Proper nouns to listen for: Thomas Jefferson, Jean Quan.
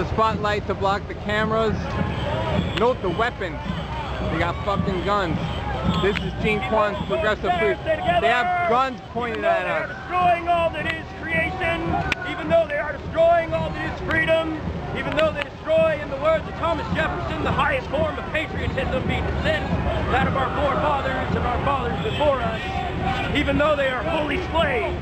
the spotlight to block the cameras. Note the weapons. They got fucking guns. This is Jean Quan's progressive police. They have guns pointed at us. Even though they are destroying all that is creation, even though they are destroying all that is freedom, even though they destroy, in the words of Thomas Jefferson, the highest form of patriotism being descended, that of our forefathers and our fathers before us, even though they are wholly slaves.